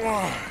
Wow.